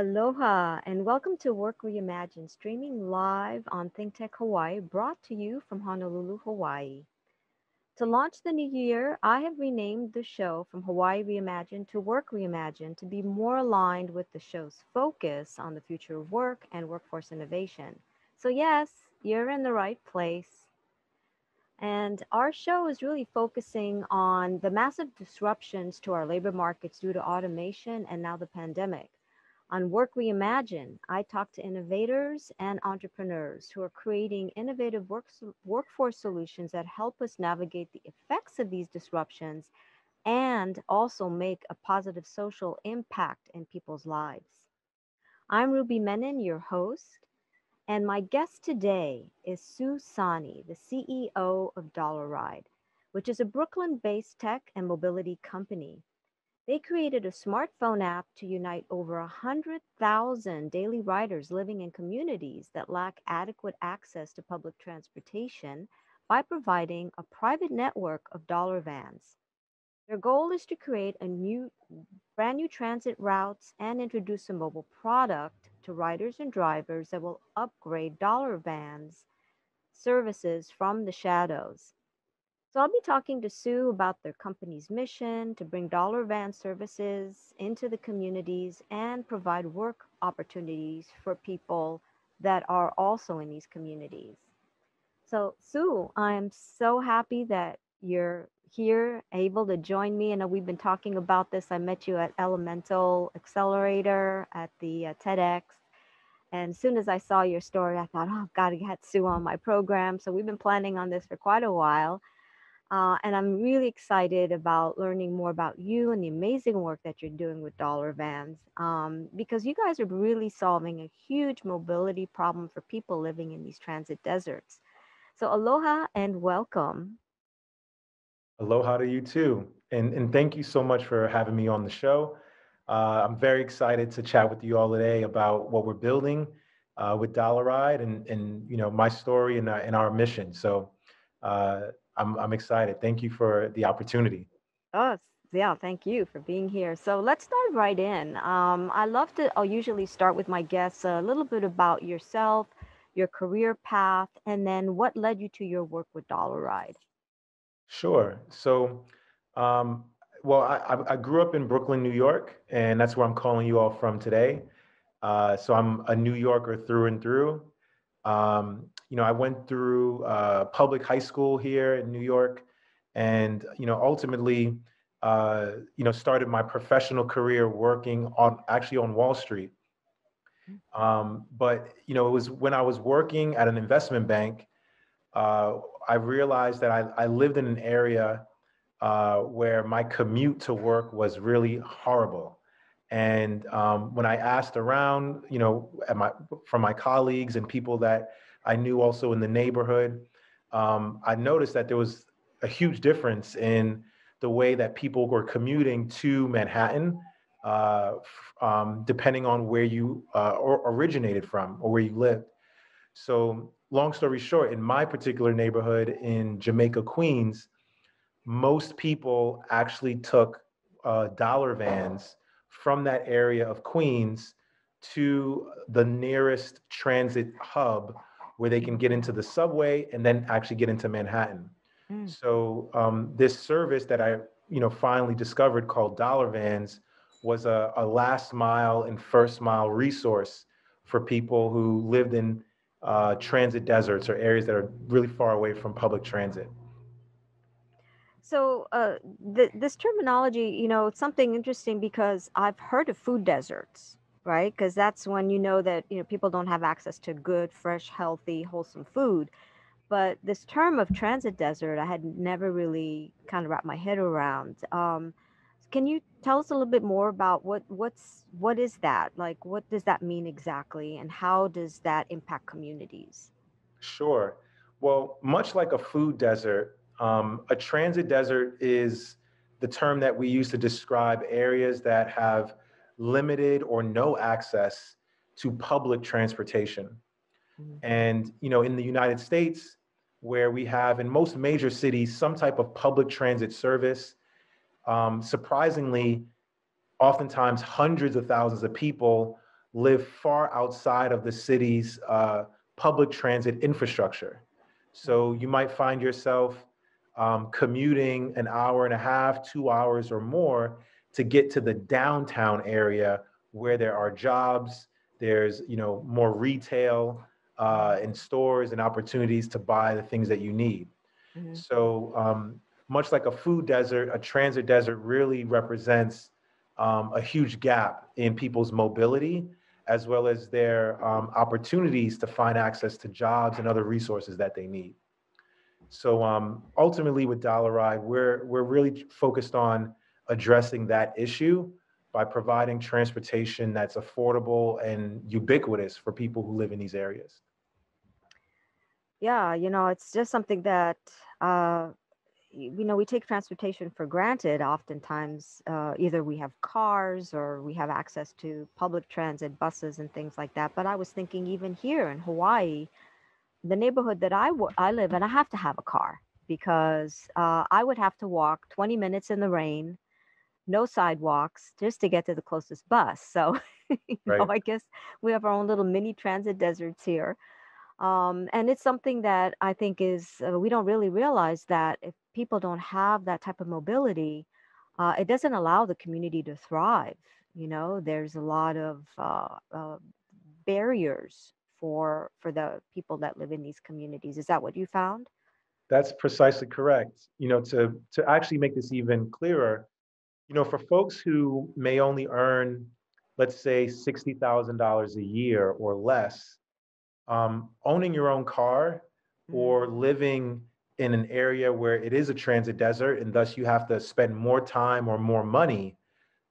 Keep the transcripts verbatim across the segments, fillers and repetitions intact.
Aloha and welcome to Work Reimagined, streaming live on ThinkTech Hawaii, brought to you from Honolulu, Hawaii. To launch the new year, I have renamed the show from Hawaii Reimagined to Work Reimagined to be more aligned with the show's focus on the future of work and workforce innovation. So yes, you're in the right place. And our show is really focusing on the massive disruptions to our labor markets due to automation and now the pandemic. On Work Reimagined, I talk to innovators and entrepreneurs who are creating innovative work, workforce solutions that help us navigate the effects of these disruptions and also make a positive social impact in people's lives. I'm Ruby Menon, your host, and my guest today is Su Sanni, the C E O of Dollaride, which is a Brooklyn-based tech and mobility company. They created a smartphone app to unite over one hundred thousand daily riders living in communities that lack adequate access to public transportation by providing a private network of dollar vans. Their goal is to create a new, brand new transit routes and introduce a mobile product to riders and drivers that will upgrade dollar vans services from the shadows. So I'll be talking to Su about their company's mission to bring dollar van services into the communities and provide work opportunities for people that are also in these communities. So Su, I'm so happy that you're here, able to join me. I know we've been talking about this. I met you at Elemental Accelerator at the uh, TEDx. And as soon as I saw your story, I thought, oh, I've got to get Su on my program. So we've been planning on this for quite a while. Uh, and I'm really excited about learning more about you and the amazing work that you're doing with dollar vans, um, because you guys are really solving a huge mobility problem for people living in these transit deserts. So aloha and welcome. Aloha to you too. And, and thank you so much for having me on the show. Uh, I'm very excited to chat with you all today about what we're building uh, with Dollaride and, and you know, my story and, uh, and our mission. So uh, I'm, I'm excited. Thank you for the opportunity. Oh, yeah. Thank you for being here. So let's dive right in. Um, I love to, I'll usually start with my guests a little bit about yourself, your career path, and then what led you to your work with Dollaride. Sure. So, um, well, I, I grew up in Brooklyn, New York, and that's where I'm calling you all from today. Uh, so I'm a New Yorker through and through. Um, You know, I went through uh, public high school here in New York and, you know, ultimately, uh, you know, started my professional career working on actually on Wall Street. Um, but, you know, it was when I was working at an investment bank, uh, I realized that I, I lived in an area uh, where my commute to work was really horrible. And um, when I asked around, you know, at my, from my colleagues and people that I knew also in the neighborhood, um, I noticed that there was a huge difference in the way that people were commuting to Manhattan, uh, um, depending on where you uh, or originated from or where you lived. So long story short, in my particular neighborhood in Jamaica, Queens, most people actually took uh, dollar vans from that area of Queens to the nearest transit hub where they can get into the subway and then actually get into Manhattan. Mm. So um, this service that I, you know, finally discovered called Dollar Vans was a, a last mile and first mile resource for people who lived in uh, transit deserts or areas that are really far away from public transit. So uh, th this terminology, you know, it's something interesting because I've heard of food deserts, right? Because that's when you know that, you know, people don't have access to good, fresh, healthy, wholesome food. But this term of transit desert, I had never really kind of wrapped my head around. Um, can you tell us a little bit more about what what's what is that? Like, what does that mean exactly? And how does that impact communities? Sure. Well, much like a food desert, um, a transit desert is the term that we use to describe areas that have limited or no access to public transportation. Mm-hmm. And, you know, in the United States, where we have in most major cities some type of public transit service, um, surprisingly, oftentimes hundreds of thousands of people live far outside of the city's uh, public transit infrastructure. So you might find yourself um, commuting an hour and a half, two hours or more to get to the downtown area where there are jobs, there's you know more retail uh, and stores and opportunities to buy the things that you need. Mm-hmm. So um, much like a food desert, a transit desert really represents um, a huge gap in people's mobility, as well as their um, opportunities to find access to jobs and other resources that they need. So um, ultimately with Dollaride, we're, we're really focused on addressing that issue by providing transportation that's affordable and ubiquitous for people who live in these areas. Yeah, you know, it's just something that, uh, you know, we take transportation for granted. Oftentimes, uh, either we have cars or we have access to public transit, buses and things like that. But I was thinking even here in Hawaii, the neighborhood that I, w I live in, I have to have a car because uh, I would have to walk twenty minutes in the rain, no sidewalks, just to get to the closest bus. So you right. know, I guess we have our own little mini transit deserts here. Um, and it's something that I think is, uh, we don't really realize that if people don't have that type of mobility, uh, it doesn't allow the community to thrive. You know, there's a lot of uh, uh, barriers for, for the people that live in these communities. Is that what you found? That's precisely correct. You know, to, to actually make this even clearer, you know, for folks who may only earn, let's say, sixty thousand dollars a year or less, Um, owning your own car or living in an area where it is a transit desert and thus you have to spend more time or more money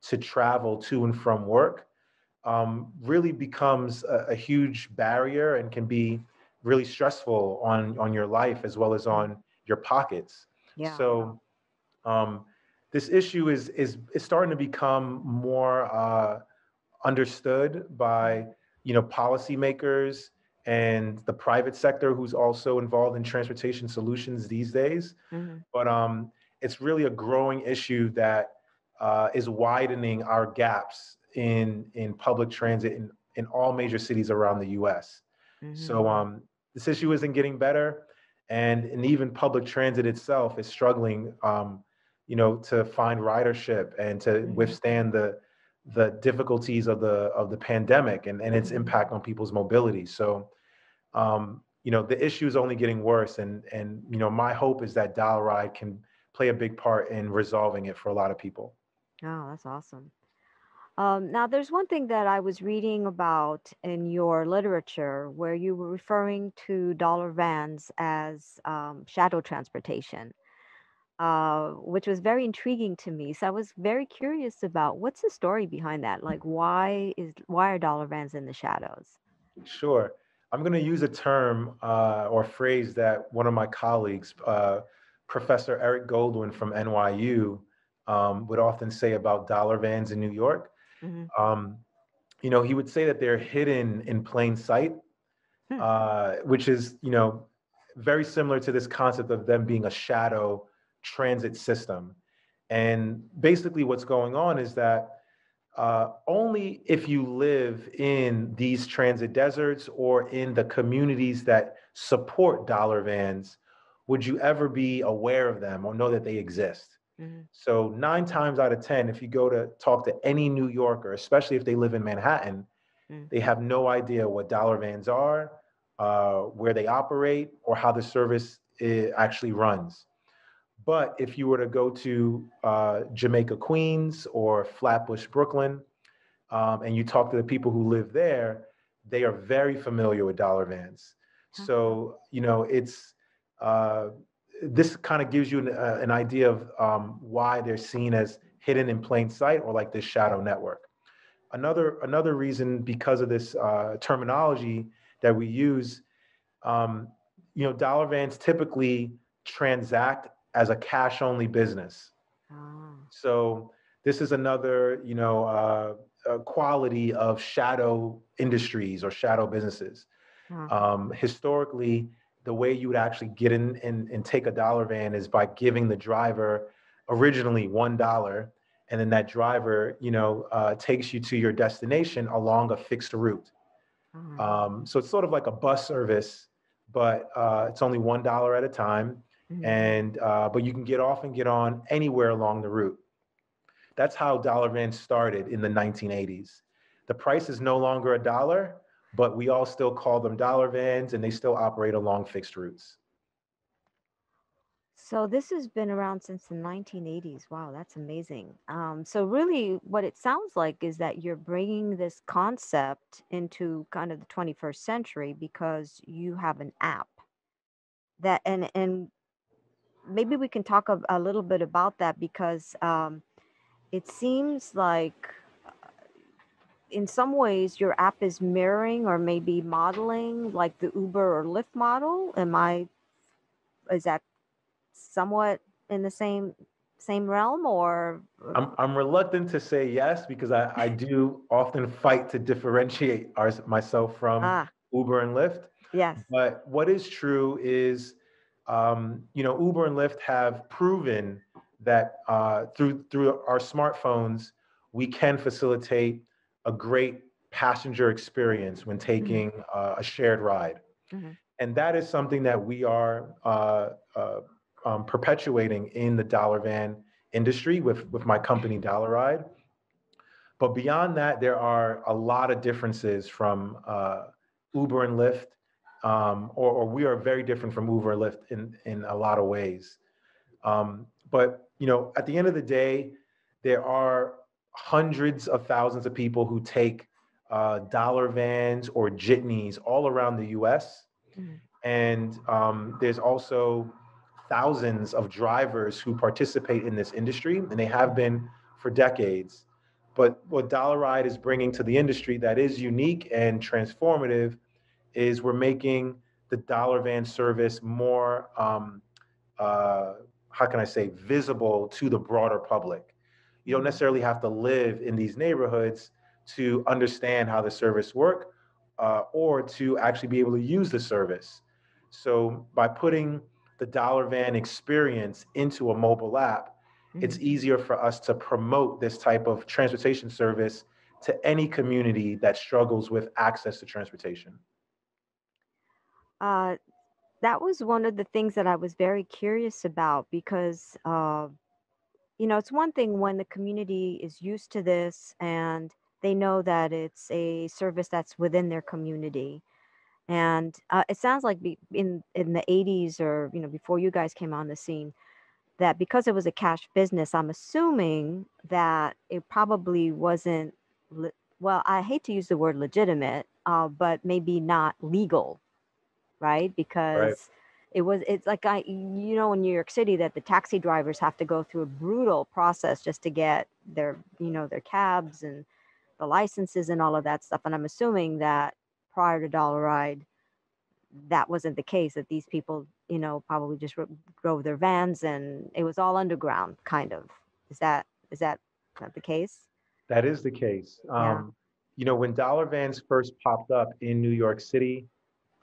to travel to and from work um, really becomes a, a huge barrier and can be really stressful on, on your life as well as on your pockets. Yeah. So um, this issue is, is, is starting to become more uh, understood by you know, policymakers and the private sector, who's also involved in transportation solutions these days. Mm-hmm. But um, it's really a growing issue that uh, is widening our gaps in, in public transit in, in all major cities around the U S. Mm-hmm. So um, this issue isn't getting better. And, and even public transit itself is struggling um, you know, to find ridership and to mm-hmm. withstand the, the difficulties of the, of the pandemic and, and its impact on people's mobility. So Um, you know, the issue is only getting worse. And, and, you know, my hope is that Dollaride can play a big part in resolving it for a lot of people. Oh, that's awesome. Um, now, there's one thing that I was reading about in your literature where you were referring to dollar vans as um, shadow transportation, uh, which was very intriguing to me. So I was very curious about what's the story behind that? Like, why is why are dollar vans in the shadows? Sure. I'm going to use a term uh, or a phrase that one of my colleagues, uh, Professor Eric Goldwyn from N Y U, um, would often say about dollar vans in New York. Mm-hmm. um, you know, he would say that they're hidden in plain sight, hmm. uh, which is, you know, very similar to this concept of them being a shadow transit system. And basically what's going on is that Uh, only if you live in these transit deserts or in the communities that support dollar vans would you ever be aware of them or know that they exist. Mm-hmm. So nine times out of ten, if you go to talk to any New Yorker, especially if they live in Manhattan, mm-hmm. they have no idea what dollar vans are, uh, where they operate, or how the service is, actually runs. But if you were to go to uh, Jamaica, Queens, or Flatbush, Brooklyn, um, and you talk to the people who live there, they are very familiar with dollar vans. Okay. So, you know, it's, uh, this kind of gives you an, uh, an idea of um, why they're seen as hidden in plain sight or like this shadow network. Another, another reason, because of this uh, terminology that we use, um, you know, dollar vans typically transact as a cash-only business. Oh. So this is another, you know, uh, quality of shadow industries or shadow businesses. Oh. Um, historically, the way you would actually get in and, and take a dollar van is by giving the driver originally one dollar And then that driver, you know, uh, takes you to your destination along a fixed route. Mm-hmm. um, so it's sort of like a bus service, but uh, it's only one dollar at a time. Mm-hmm. And uh, but you can get off and get on anywhere along the route. That's how dollar vans started in the nineteen eighties. The price is no longer a dollar, but we all still call them dollar vans, and they still operate along fixed routes. So this has been around since the nineteen eighties. Wow, that's amazing. Um, so really what it sounds like is that you're bringing this concept into kind of the twenty-first century because you have an app that, and, and maybe we can talk a, a little bit about that, because um, it seems like in some ways your app is mirroring or maybe modeling like the Uber or Lyft model. Am I, is that somewhat in the same same realm, or? I'm, I'm reluctant to say yes, because I, I do often fight to differentiate our, myself from ah. Uber and Lyft. Yes. But what is true is, um, you know, Uber and Lyft have proven that uh, through through our smartphones, we can facilitate a great passenger experience when taking mm-hmm. uh, a shared ride. Mm-hmm. And that is something that we are uh, uh, um, perpetuating in the dollar van industry with, with my company, Dollaride. But beyond that, there are a lot of differences from uh, Uber and Lyft, um, or, or we are very different from Uber and Lyft in, in a lot of ways. Um, but, you know, at the end of the day, there are hundreds of thousands of people who take uh, dollar vans or jitneys all around the U S. Mm-hmm. And um, there's also thousands of drivers who participate in this industry, and they have been for decades. But what Dollaride is bringing to the industry that is unique and transformative is we're making the dollar van service more, um, uh, how can I say, visible to the broader public. You don't necessarily have to live in these neighborhoods to understand how the service works, uh, or to actually be able to use the service. So by putting the dollar van experience into a mobile app, mm-hmm. it's easier for us to promote this type of transportation service to any community that struggles with access to transportation. Uh, that was one of the things that I was very curious about, because uh, you know, it's one thing when the community is used to this and they know that it's a service that's within their community. And uh, it sounds like in, in the eighties, or, you know, before you guys came on the scene, that because it was a cash business, I'm assuming that it probably wasn't, le- well, I hate to use the word legitimate, uh, but maybe not legal, right? Because right. It was, it's like, I, you know, in New York City that the taxi drivers have to go through a brutal process just to get their, you know, their cabs and the licenses and all of that stuff. And I'm assuming that prior to Dollaride, that wasn't the case, that these people, you know, probably just r- drove their vans and it was all underground kind of. Is that, is that not the case? That is the case. Yeah. Um, you know, when dollar vans first popped up in New York City,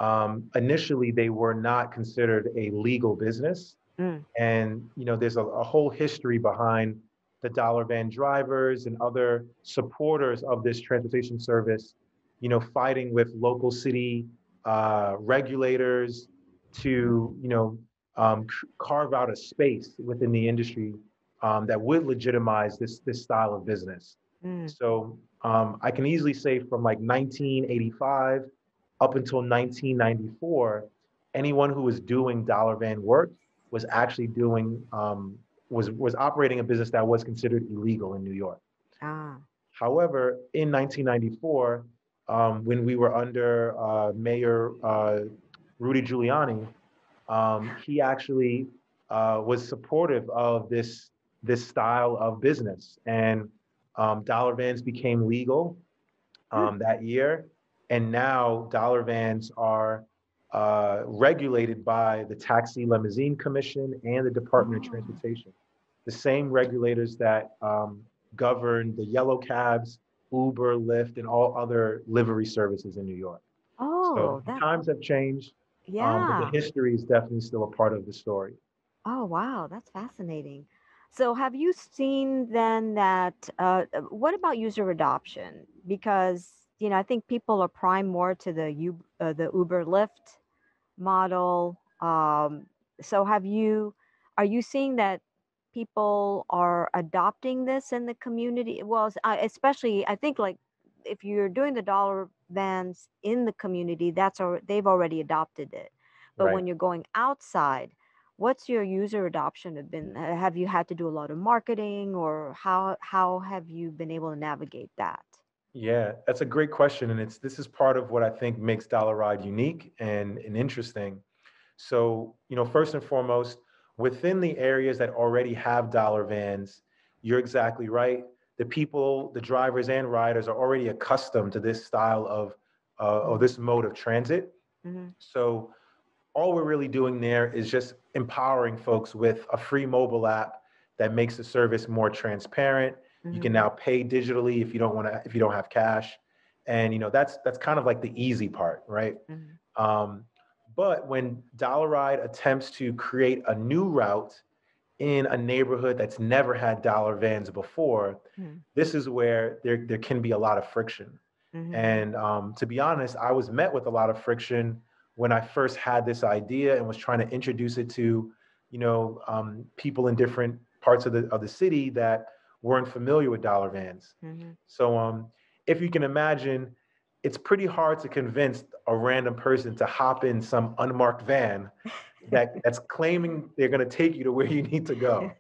Um, initially, they were not considered a legal business. Mm. And, you know, there's a, a whole history behind the dollar van drivers and other supporters of this transportation service, you know, fighting with local city uh, regulators to, you know, um, c- carve out a space within the industry um, that would legitimize this, this style of business. Mm. So um, I can easily say from like nineteen eighty-five up until nineteen ninety-four, anyone who was doing dollar van work was actually doing, um, was, was operating a business that was considered illegal in New York. Ah. However, in nineteen ninety-four, um, when we were under uh, Mayor uh, Rudy Giuliani, um, he actually uh, was supportive of this, this style of business. And um, dollar vans became legal um, mm. that year. And now dollar vans are uh, regulated by the Taxi Limousine Commission and the Department oh. of Transportation, the same regulators that um, govern the yellow cabs, Uber, Lyft, and all other livery services in New York. Oh, so that... times have changed. Yeah, um, but the history is definitely still a part of the story. Oh, wow, that's fascinating. So have you seen then that, uh, what about user adoption? Because, you know, I think people are primed more to the, U- uh, the Uber Lyft model. Um, so have you, are you seeing that people are adopting this in the community? Well, especially, I think like if you're doing the dollar vans in the community, that's al- they've already adopted it. But right. when you're going outside, what's your user adoption have been? Have you had to do a lot of marketing, or how how have you been able to navigate that? Yeah, that's a great question. And it's this is part of what I think makes Dollaride unique and, and interesting. So, you know, first and foremost, within the areas that already have dollar vans, you're exactly right. The people, the drivers and riders are already accustomed to this style of, uh, or this mode of transit. Mm-hmm. So all we're really doing there is just empowering folks with a free mobile app that makes the service more transparent. Mm-hmm. You can now pay digitally if you don't want to, if you don't have cash. And, you know, that's, that's kind of like the easy part, right? Mm-hmm. Um, but when Dollaride attempts to create a new route in a neighborhood that's never had dollar vans before, mm-hmm. this is where there, there can be a lot of friction. Mm-hmm. And um, to be honest, I was met with a lot of friction when I first had this idea and was trying to introduce it to, you know, um, people in different parts of the of the city that weren't familiar with dollar vans. Mm-hmm. So um, if you can imagine, it's pretty hard to convince a random person to hop in some unmarked van that that's claiming they're going to take you to where you need to go.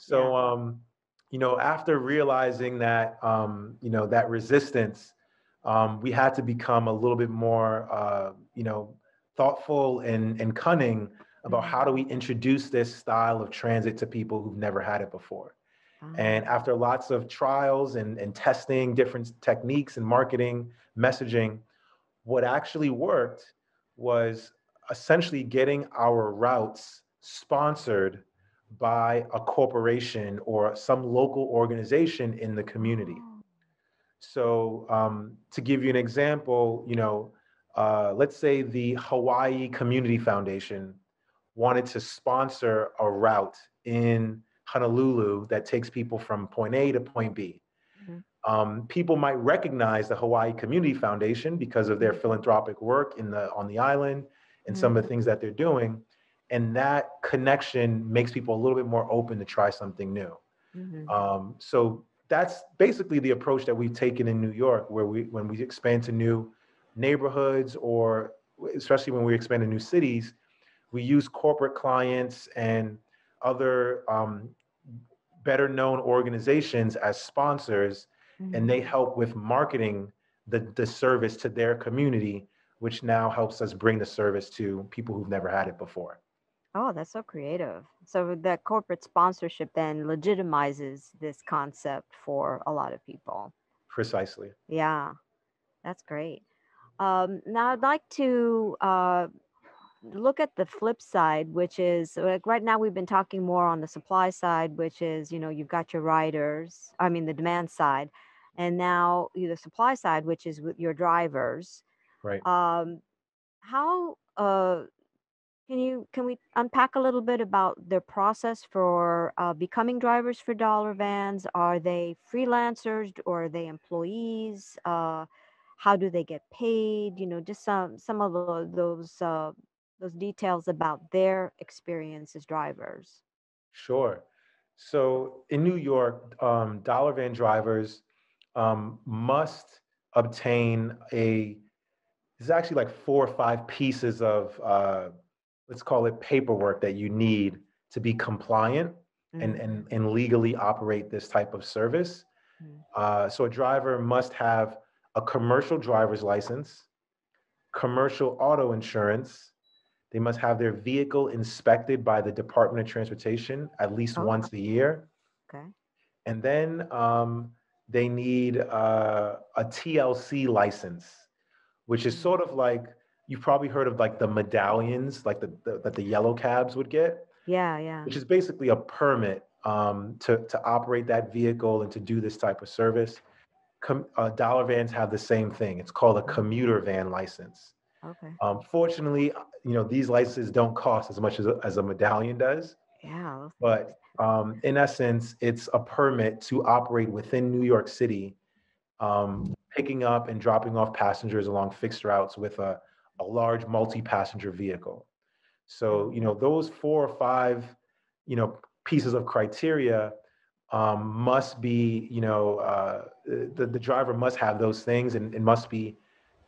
So, yeah. um, you know, after realizing that, um, you know, that resistance, um, we had to become a little bit more, uh, you know, thoughtful and, and cunning about mm-hmm. how do we introduce this style of transit to people who've never had it before. Oh. And after lots of trials and, and testing different techniques and marketing, messaging, what actually worked was essentially getting our routes sponsored by a corporation or some local organization in the community. So um, to give you an example, you know, uh, let's say the Hawaii Community Foundation wanted to sponsor a route in Honolulu that takes people from point A to point B. Mm-hmm. Um, people might recognize the Hawaii Community Foundation because of their philanthropic work in the on the island and mm-hmm. some of the things that they're doing. And that connection makes people a little bit more open to try something new. Mm-hmm. Um, so that's basically the approach that we've taken in New York, where we, when we expand to new neighborhoods, or especially when we expand to new cities, we use corporate clients and other um, better known organizations as sponsors, mm-hmm. and they help with marketing the, the service to their community, which now helps us bring the service to people who've never had it before. Oh, that's so creative. So that corporate sponsorship then legitimizes this concept for a lot of people. Precisely. Yeah, that's great. Um, now I'd like to uh, look at the flip side, which is like right now we've been talking more on the supply side, which is, you know, you've got your riders, I mean, the demand side, and now the supply side, which is with your drivers. Right. Um, how uh, can you can we unpack a little bit about their process for uh, becoming drivers for dollar vans? Are they freelancers or are they employees? Uh, how do they get paid? You know, just some some of the, those uh, those details about their experience as drivers. Sure. So in New York, um, dollar van drivers um, must obtain a There's actually like four or five pieces of, uh, let's call it paperwork that you need to be compliant mm-hmm. and, and, and legally operate this type of service. Mm-hmm. Uh, so a driver must have a commercial driver's license, commercial auto insurance. They must have their vehicle inspected by the Department of Transportation at least oh. once a year. Okay. And then um, they need uh, a T L C license, which is sort of like, you've probably heard of like the medallions, like the, the that the yellow cabs would get. Yeah, yeah. Which is basically a permit um, to, to operate that vehicle and to do this type of service. Com- uh, dollar vans have the same thing. It's called a commuter van license. Okay. Um, fortunately, you know, these licenses don't cost as much as a, as a medallion does. Yeah. But um, in essence, it's a permit to operate within New York City, um, picking up and dropping off passengers along fixed routes with a, a large multi-passenger vehicle. So, you know, those four or five, you know, pieces of criteria um, must be, you know, uh, the, the driver must have those things, and it must be,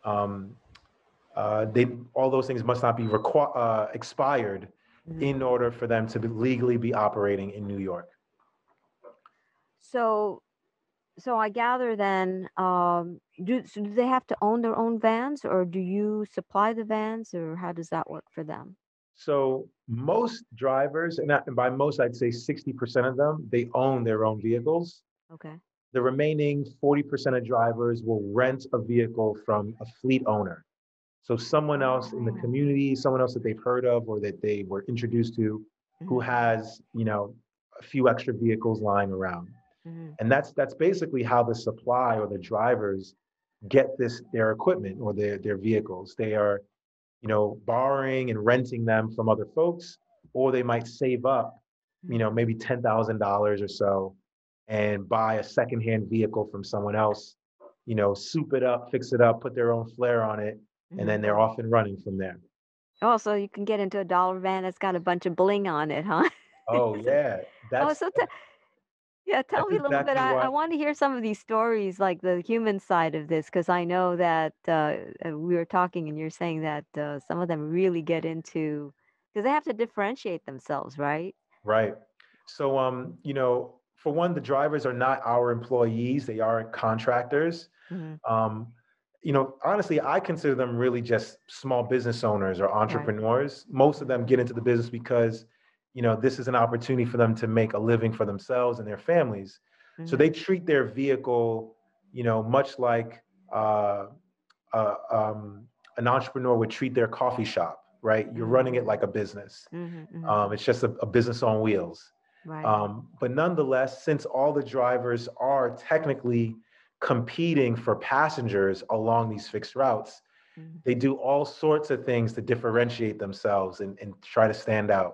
um, uh, they, all those things must not be requ- uh, expired in order for them to be legally be operating in New York. So, so I gather then, um, do, so do they have to own their own vans, or do you supply the vans, or how does that work for them? So most drivers, and, that, and by most, I'd say sixty percent of them, they own their own vehicles. Okay. The remaining forty percent of drivers will rent a vehicle from a fleet owner. So someone else in the community, someone else that they've heard of or that they were introduced to, mm-hmm. who has, you know, a few extra vehicles lying around. Mm-hmm. And that's that's basically how the supply or the drivers get this their equipment or their, their vehicles. They are, you know, borrowing and renting them from other folks, or they might save up, you know, maybe ten thousand dollars or so and buy a secondhand vehicle from someone else, you know, soup it up, fix it up, put their own flair on it. And mm-hmm. then they're off and running from there. Oh, so you can get into a dollar van that's got a bunch of bling on it, huh? Oh, yeah. That's, oh, so t- yeah, tell me a little exactly bit. I, I want to hear some of these stories, like the human side of this, because I know that uh, we were talking and you're saying that uh, some of them really get into, because they have to differentiate themselves, right? Right. So, um, you know, for one, the drivers are not our employees. They are contractors. Mm-hmm. Um You know, honestly, I consider them really just small business owners or entrepreneurs. Right. Most of them get into the business because, you know, this is an opportunity for them to make a living for themselves and their families. Mm-hmm. So they treat their vehicle, you know, much like uh, uh, um, an entrepreneur would treat their coffee shop, right? You're running it like a business. Mm-hmm, mm-hmm. Um, it's just a, a business on wheels. Right. Um, but nonetheless, since all the drivers are technically competing for passengers along these fixed routes, mm-hmm. they do all sorts of things to differentiate themselves and, and try to stand out.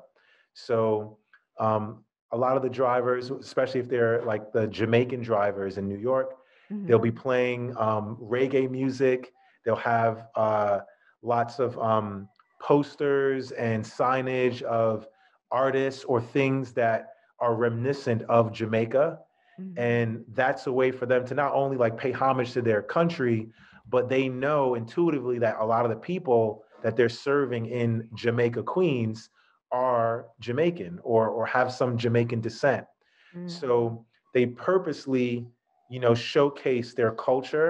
So um, a lot of the drivers, especially if they're like the Jamaican drivers in New York, mm-hmm. they'll be playing um, reggae music. They'll have uh, lots of um, posters and signage of artists or things that are reminiscent of Jamaica. Mm-hmm. And that's a way for them to not only like pay homage to their country, but they know intuitively that a lot of the people that they're serving in Jamaica, Queens are Jamaican or or have some Jamaican descent. Mm-hmm. So they purposely, you know, showcase their culture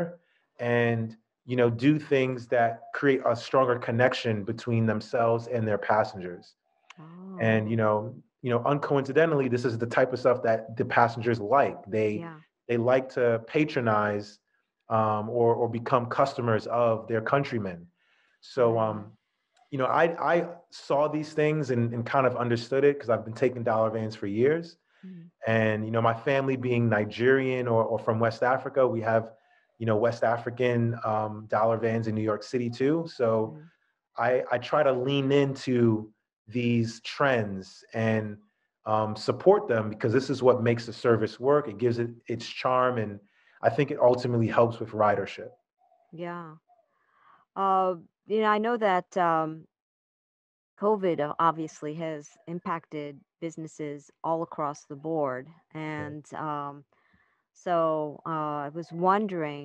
and, you know, do things that create a stronger connection between themselves and their passengers. Oh. And, you know, You know, uncoincidentally, this is the type of stuff that the passengers like. They yeah. they like to patronize um, or or become customers of their countrymen. So, um, you know, I I saw these things and, and kind of understood it because I've been taking dollar vans for years. Mm-hmm. And, you know, my family being Nigerian or, or from West Africa, we have, you know, West African um, dollar vans in New York City, too. So mm-hmm. I, I try to lean into these trends and um, support them because this is what makes the service work. It gives it its charm, and I think it ultimately helps with ridership. Yeah. Uh, you know, I know that um, COVID obviously has impacted businesses all across the board. And um, so uh, I was wondering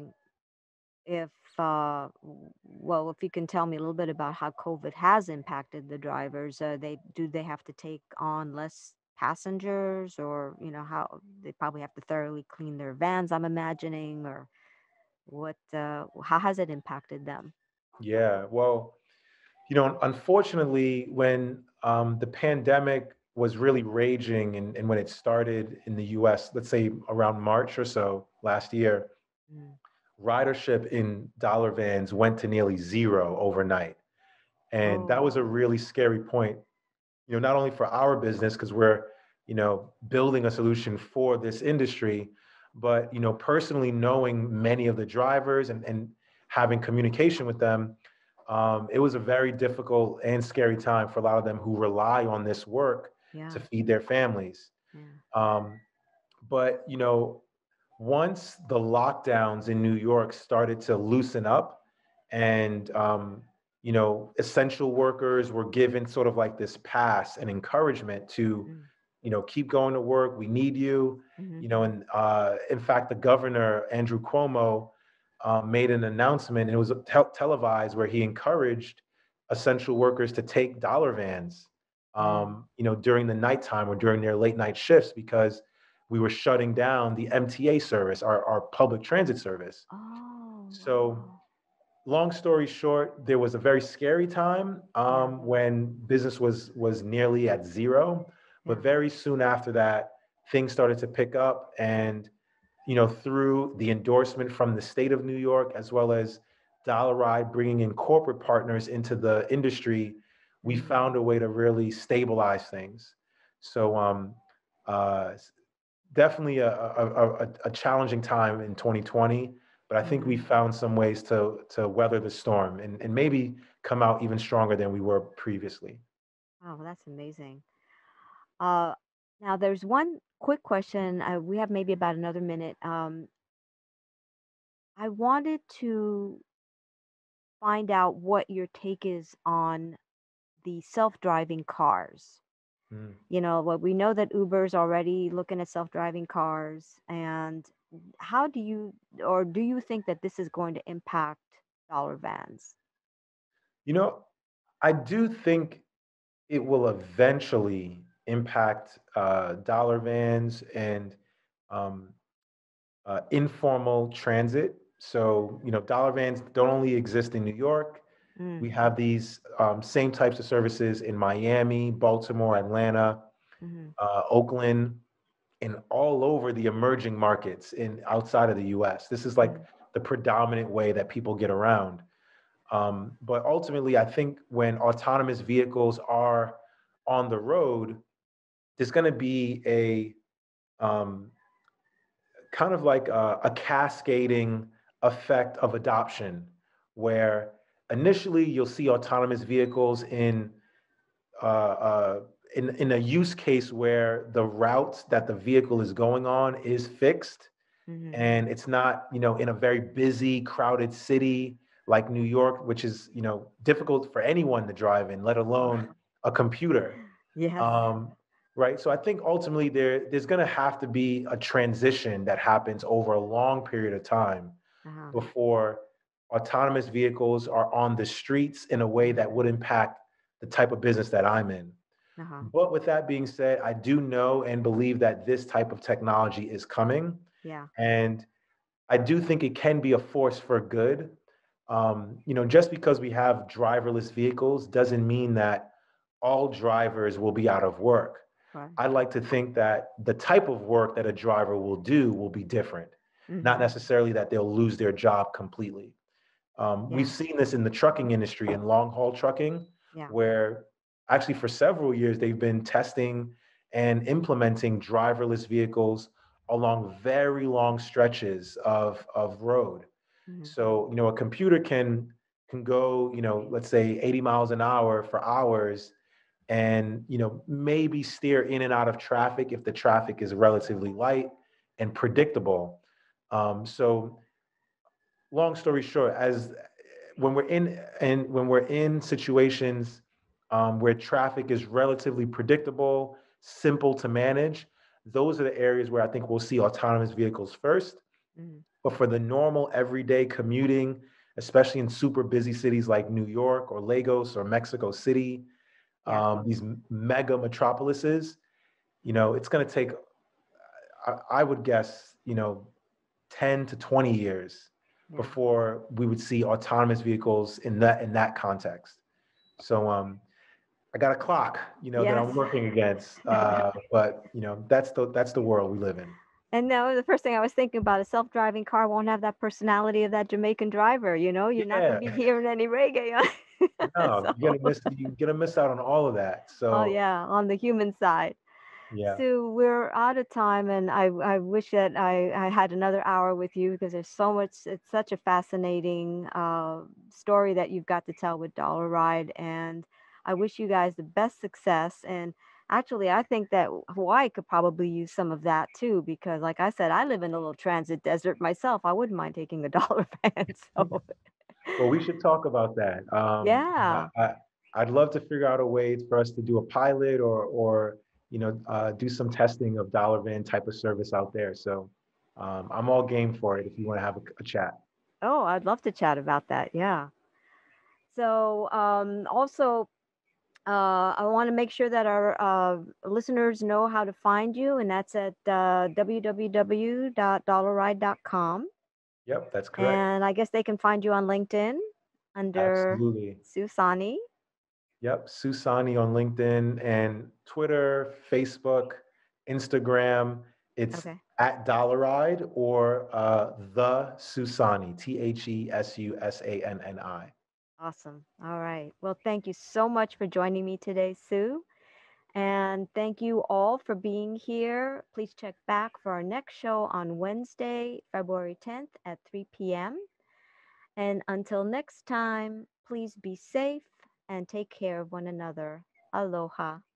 if Uh, well, if you can tell me a little bit about how COVID has impacted the drivers, uh, they do they have to take on less passengers, or you know how they probably have to thoroughly clean their vans, I'm imagining, or what? Uh, how has it impacted them? Yeah, well, you know, unfortunately, when um, the pandemic was really raging and, and when it started in the U S, let's say around March or so last year. Mm. Ridership in dollar vans went to nearly zero overnight. And oh. that was a really scary point, you know, not only for our business, because we're, you know, building a solution for this industry, but, you know, personally knowing many of the drivers and, and having communication with them, um, it was a very difficult and scary time for a lot of them who rely on this work yeah. to feed their families. Yeah. Um, but, you know, once the lockdowns in New York started to loosen up and, um, you know, essential workers were given sort of like this pass and encouragement to, mm. you know, keep going to work, we need you, mm-hmm. you know, and uh, in fact, the governor, Andrew Cuomo, uh, made an announcement, and it was te- televised, where he encouraged essential workers to take dollar vans, um, you know, during the nighttime or during their late night shifts, because we were shutting down the M T A service, our, our public transit service. Oh. So long story short, there was a very scary time um, when business was was nearly at zero. But very soon after that, things started to pick up. And, you know, through the endorsement from the state of New York, as well as Dollaride bringing in corporate partners into the industry, we found a way to really stabilize things. So um, uh, definitely a, a, a, a challenging time in twenty twenty. But I think we found some ways to, to weather the storm and, and maybe come out even stronger than we were previously. Wow, well, that's amazing. Uh, now, there's one quick question. Uh, we have maybe about another minute. Um, I wanted to find out what your take is on the self-driving cars. Mm. You know, what we know that Uber's already looking at self-driving cars. And how do you, or do you think that this is going to impact dollar vans? You know, I do think it will eventually impact uh, dollar vans and um, uh, informal transit. So, you know, dollar vans don't only exist in New York. Mm. We have these um, same types of services in Miami, Baltimore, Atlanta, mm-hmm. uh, Oakland, and all over the emerging markets in outside of the U S. This is like the predominant way that people get around. Um, but ultimately, I think when autonomous vehicles are on the road, there's going to be a um, kind of like a, a cascading effect of adoption, where initially you'll see autonomous vehicles in, uh, uh, in, in a use case where the route that the vehicle is going on is fixed, mm-hmm. and it's not, you know, in a very busy, crowded city like New York, which is, you know, difficult for anyone to drive in, let alone a computer. Yeah. Um, Right. So I think ultimately there, there's going to have to be a transition that happens over a long period of time uh-huh. before autonomous vehicles are on the streets in a way that would impact the type of business that I'm in. Uh-huh. But with that being said, I do know and believe that this type of technology is coming. Yeah. And I do think it can be a force for good. Um, you know, just because we have driverless vehicles doesn't mean that all drivers will be out of work. Right. I like to think that the type of work that a driver will do will be different, mm-hmm. not necessarily that they'll lose their job completely. Um, yeah. We've seen this in the trucking industry, in long haul trucking, yeah. where actually for several years, they've been testing and implementing driverless vehicles along very long stretches of, of road. Mm-hmm. So, you know, a computer can, can go, you know, let's say eighty miles an hour for hours, and, you know, maybe steer in and out of traffic if the traffic is relatively light and predictable. Um, so long story short, as when we're in and when we're in situations um, where traffic is relatively predictable, simple to manage, those are the areas where I think we'll see autonomous vehicles first. Mm. But for the normal everyday commuting, especially in super busy cities like New York or Lagos or Mexico City, Um, these mega metropolises, you know, it's going to take, I, I would guess, you know, ten to twenty years yeah. before we would see autonomous vehicles in that in that context. So um, I got a clock, you know, yes. that I'm working against, uh, but you know, that's the that's the world we live in. And no, the first thing I was thinking about, a self-driving car won't have that personality of that Jamaican driver. You know, you're yeah. not going to be hearing any reggae. No, so. you're, gonna miss, you're gonna miss out on all of that. So, oh yeah, on the human side. Yeah. So we're out of time, and I, I wish that I, I had another hour with you, because there's so much. It's such a fascinating uh, story that you've got to tell with Dollaride, and I wish you guys the best success. And Actually, I think that Hawaii could probably use some of that too, because like I said, I live in a little transit desert myself. I wouldn't mind taking a dollar van. So. Well, we should talk about that. Um, yeah. I, I'd love to figure out a way for us to do a pilot or, or you know, uh, do some testing of dollar van type of service out there. So um, I'm all game for it if you want to have a, a chat. Oh, I'd love to chat about that. Yeah. So um, also, Uh, I want to make sure that our uh, listeners know how to find you, and that's at uh, w w w dot dollaride dot com. Yep, that's correct. And I guess they can find you on LinkedIn under Absolutely. Su Sanni. Yep, Su Sanni on LinkedIn and Twitter, Facebook, Instagram. It's okay. At Dollaride or uh, the Su Sanni, T H E S U S A N N I. Awesome. All right. Well, thank you so much for joining me today, Sue. And thank you all for being here. Please check back for our next show on Wednesday, February tenth at three p m And until next time, please be safe and take care of one another. Aloha.